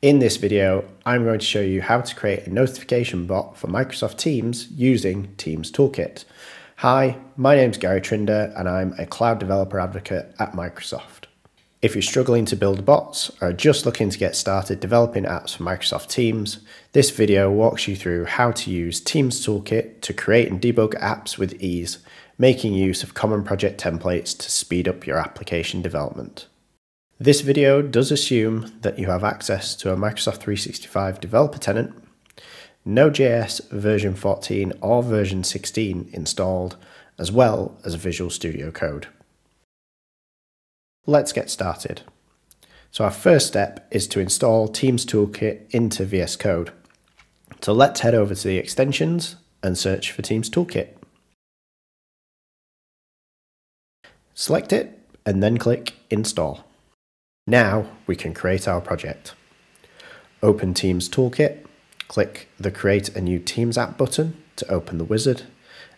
In this video, I'm going to show you how to create a notification bot for Microsoft Teams using Teams Toolkit. Hi, my name's Gary Trinder and I'm a cloud developer advocate at Microsoft. If you're struggling to build bots or are just looking to get started developing apps for Microsoft Teams, this video walks you through how to use Teams Toolkit to create and debug apps with ease, making use of common project templates to speed up your application development. This video does assume that you have access to a Microsoft 365 developer tenant, Node.js version 14 or version 16 installed, as well as Visual Studio Code. Let's get started. So our first step is to install Teams Toolkit into VS Code. So let's head over to the extensions and search for Teams Toolkit. Select it and then click Install. Now we can create our project. Open Teams Toolkit, click the Create a New Teams App button to open the wizard,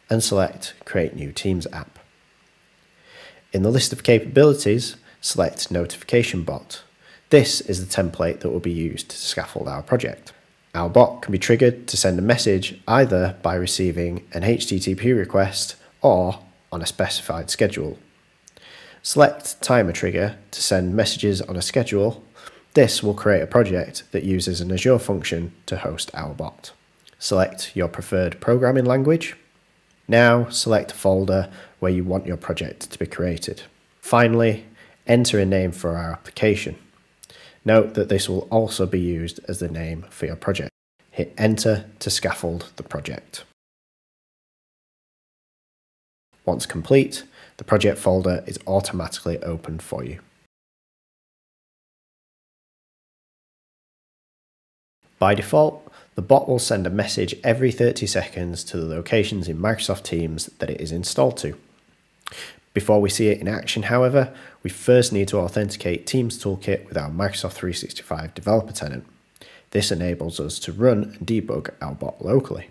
and select Create New Teams App. In the list of capabilities, select Notification Bot. This is the template that will be used to scaffold our project. Our bot can be triggered to send a message either by receiving an HTTP request or on a specified schedule. Select Timer Trigger to send messages on a schedule. This will create a project that uses an Azure function to host our bot. Select your preferred programming language. Now select a folder where you want your project to be created. Finally, enter a name for our application. Note that this will also be used as the name for your project. Hit Enter to scaffold the project. Once complete, the project folder is automatically opened for you. By default, the bot will send a message every 30 seconds to the locations in Microsoft Teams that it is installed to. Before we see it in action, however, we first need to authenticate Teams Toolkit with our Microsoft 365 developer tenant. This enables us to run and debug our bot locally.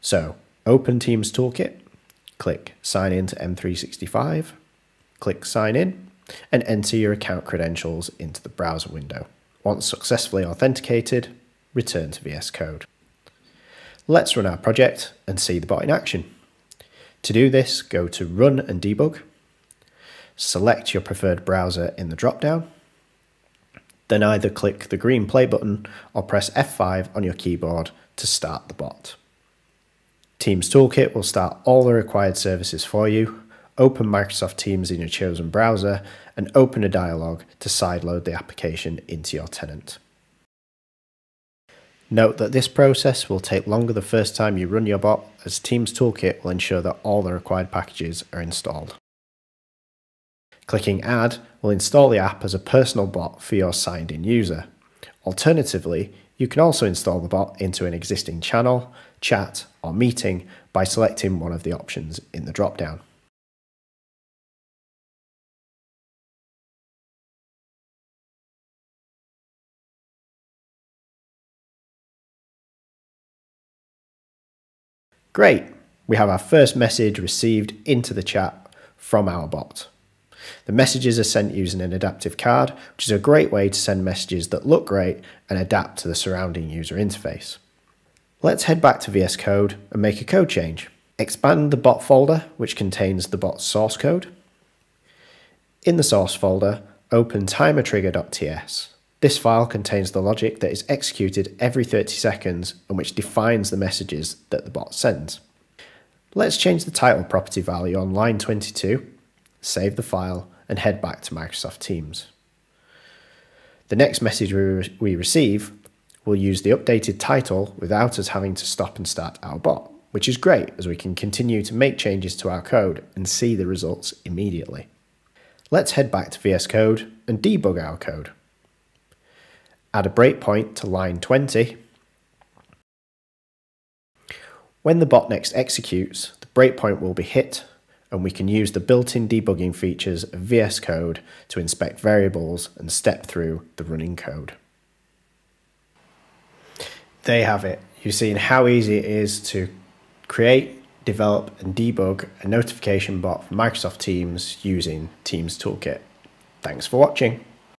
So, open Teams Toolkit. Click Sign In to M365, click Sign In, and enter your account credentials into the browser window. Once successfully authenticated, return to VS Code. Let's run our project and see the bot in action. To do this, go to Run and Debug, select your preferred browser in the drop-down, then either click the green play button or press F5 on your keyboard to start the bot. Teams Toolkit will start all the required services for you, open Microsoft Teams in your chosen browser, and open a dialog to sideload the application into your tenant. Note that this process will take longer the first time you run your bot, as Teams Toolkit will ensure that all the required packages are installed. Clicking Add will install the app as a personal bot for your signed-in user. Alternatively, you can also install the bot into an existing channel, chat, or meeting by selecting one of the options in the drop-down. Great! We have our first message received into the chat from our bot. The messages are sent using an adaptive card, which is a great way to send messages that look great and adapt to the surrounding user interface. Let's head back to VS Code and make a code change. Expand the bot folder, which contains the bot's source code. In the source folder, open TimerTrigger.ts. This file contains the logic that is executed every 30 seconds and which defines the messages that the bot sends. Let's change the title property value on line 22. Save the file and head back to Microsoft Teams. The next message we receive will use the updated title without us having to stop and start our bot, which is great as we can continue to make changes to our code and see the results immediately. Let's head back to VS Code and debug our code. Add a breakpoint to line 20. When the bot next executes, the breakpoint will be hit, and we can use the built-in debugging features of VS Code to inspect variables and step through the running code. There you have it. You've seen how easy it is to create, develop, and debug a notification bot for Microsoft Teams using Teams Toolkit. Thanks for watching.